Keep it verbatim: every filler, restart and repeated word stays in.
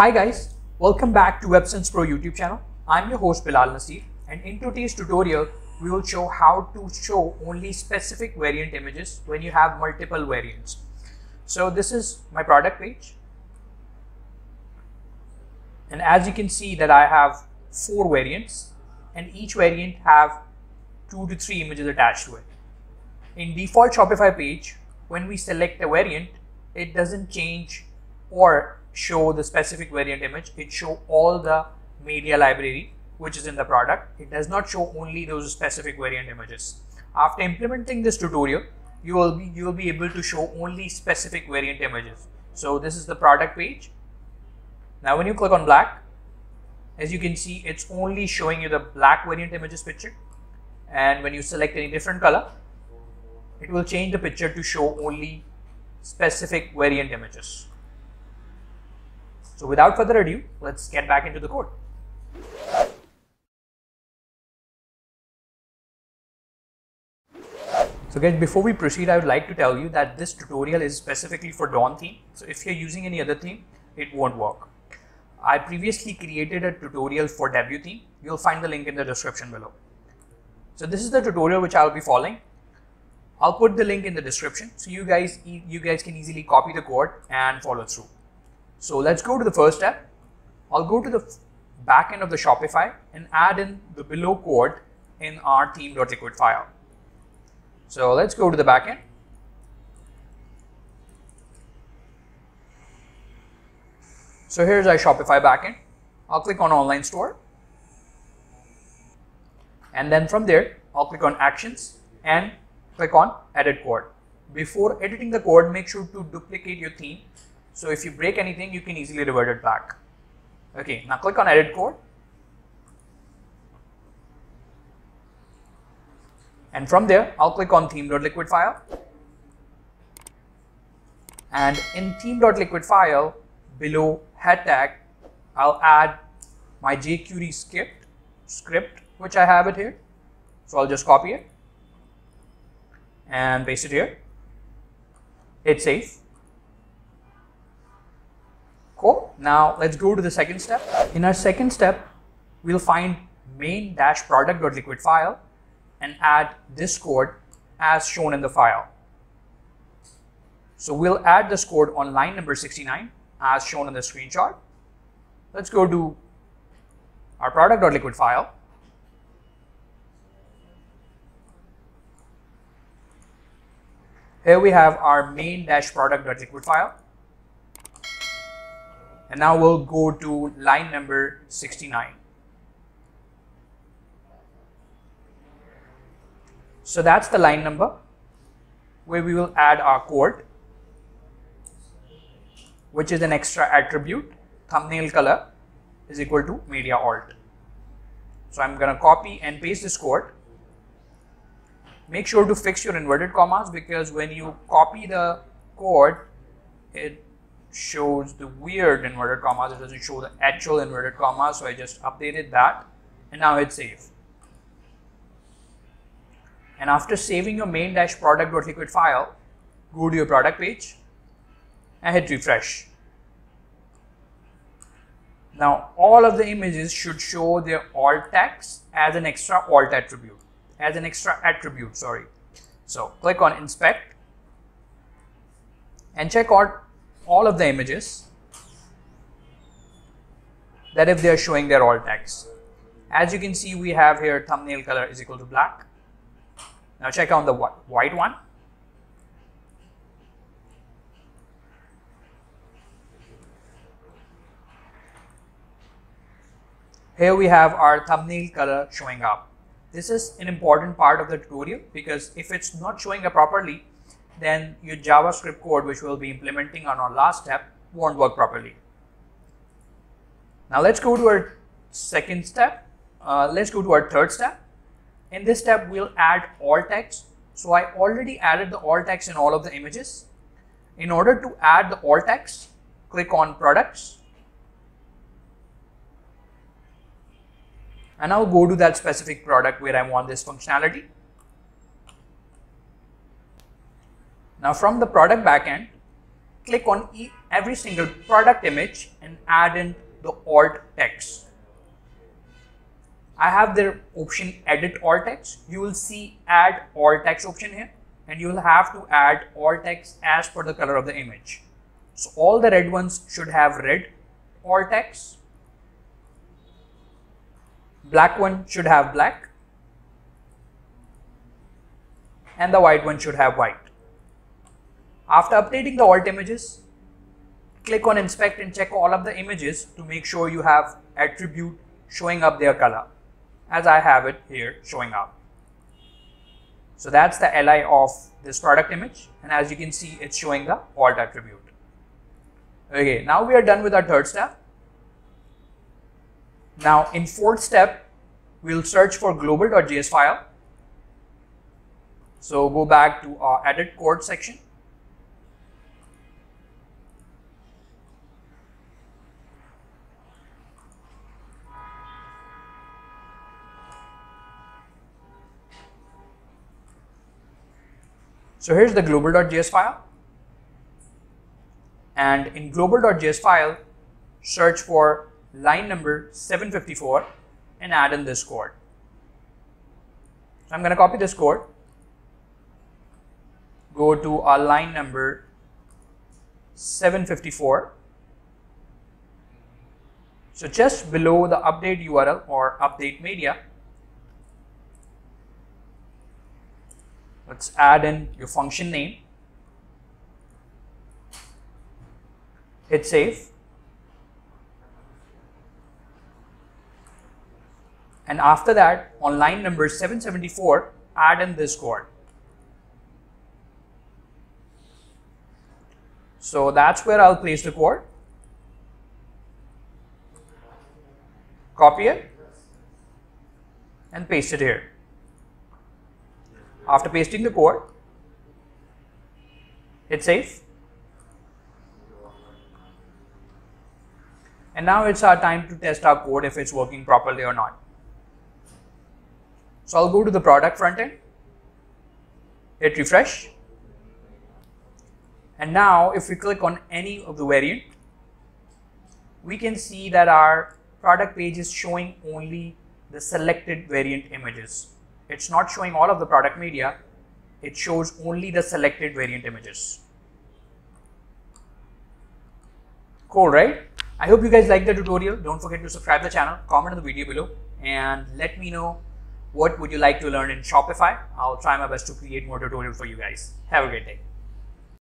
Hi guys, welcome back to WebSensePro YouTube channel. I'm your host Bilal Naseer, and in today's tutorial we will show how to show only specific variant images when you have multiple variants. So this is my product page, and as you can see that I have four variants and each variant have two to three images attached to it. In default Shopify page, when we select a variant, it doesn't change or show the specific variant image. It shows all the media library which is in the product. It does not show only those specific variant images. After implementing this tutorial, you will be you will be able to show only specific variant images. So this is the product page. Now when you click on black, as you can see, it's only showing you the black variant images picture, and when you select any different color, it will change the picture to show only specific variant images. So without further ado, let's get back into the code. So guys, before we proceed, I would like to tell you that this tutorial is specifically for Dawn theme. So if you're using any other theme, it won't work. I previously created a tutorial for Debut theme. You'll find the link in the description below. So this is the tutorial which I'll be following. I'll put the link in the description so you guys you guys can easily copy the code and follow through. So let's go to the first step. I'll go to the back end of the Shopify and add in the below code in our theme.liquid file. So let's go to the back end. So here's our Shopify backend. I'll click on online store. And then from there, I'll click on actions and click on edit code. Before editing the code, make sure to duplicate your theme. So if you break anything, you can easily revert it back. Okay, now click on edit code. And from there, I'll click on theme.liquid file. And in theme.liquid file, below head tag, I'll add my jQuery script, script, which I have it here. So I'll just copy it and paste it here. It's safe. Cool. Now let's go to the second step. In our second step, we'll find main-product.liquid file and add this code as shown in the file. So we'll add this code on line number sixty-nine as shown in the screenshot. Let's go to our product.liquid file. Here we have our main-product.liquid file. And now we'll go to line number sixty-nine. So that's the line number where we will add our code, which is an extra attribute, thumbnail color is equal to media alt. So I'm going to copy and paste this code. Make sure to fix your inverted commas, because when you copy the code, it shows the weird inverted commas. It doesn't show the actual inverted commas. So I just updated that, and now it's saved. And after saving your main-product.liquid file, go to your product page and hit refresh. Now all of the images should show their alt tags as an extra alt attribute, as an extra attribute, sorry. So click on inspect and check out all of the images that if they are showing their alt tags. As you can see, we have here thumbnail color is equal to black. Now check out the white one. Here we have our thumbnail color showing up. This is an important part of the tutorial, because if it's not showing up properly, then your JavaScript code, which we'll be implementing on our last step, won't work properly. Now let's go to our second step. Uh, let's go to our third step. In this step, we'll add alt tags. So I already added the alt tags in all of the images. In order to add the alt tags, click on products. And I'll go to that specific product where I want this functionality. Now from the product backend, click on e every single product image and add in the alt text. I have their option edit alt text. You will see add alt text option here, and you will have to add alt text as per the color of the image. So all the red ones should have red alt text. Black one should have black. And the white one should have white. After updating the alt images, click on inspect and check all of the images to make sure you have attribute showing up their color, as I have it here showing up. So that's the L I of this product image, and as you can see, it's showing the alt attribute. Okay, now we are done with our third step. Now in fourth step, we'll search for global dot J S file. So go back to our edit code section. So here's the global dot J S file, and in global dot J S file, search for line number seven fifty-four and add in this code. So I'm going to copy this code, go to our line number seven fifty-four. So just below the update U R L or update media, let's add in your function name, hit save, and after that on line number seven seventy-four add in this code. So that's where I'll place the code, copy it and paste it here. After pasting the code, hit save. And now it's our time to test our code if it's working properly or not. So I'll go to the product front end, hit refresh. And now if we click on any of the variant, we can see that our product page is showing only the selected variant images. It's not showing all of the product media, it shows only the selected variant images. Cool, right? I hope you guys liked the tutorial. Don't forget to subscribe to the channel, comment on the video below, and let me know what would you like to learn in Shopify. I'll try my best to create more tutorials for you guys. Have a great day.